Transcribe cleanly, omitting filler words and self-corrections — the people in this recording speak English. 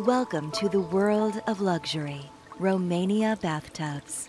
Welcome to the world of luxury, Romania Bathtubs.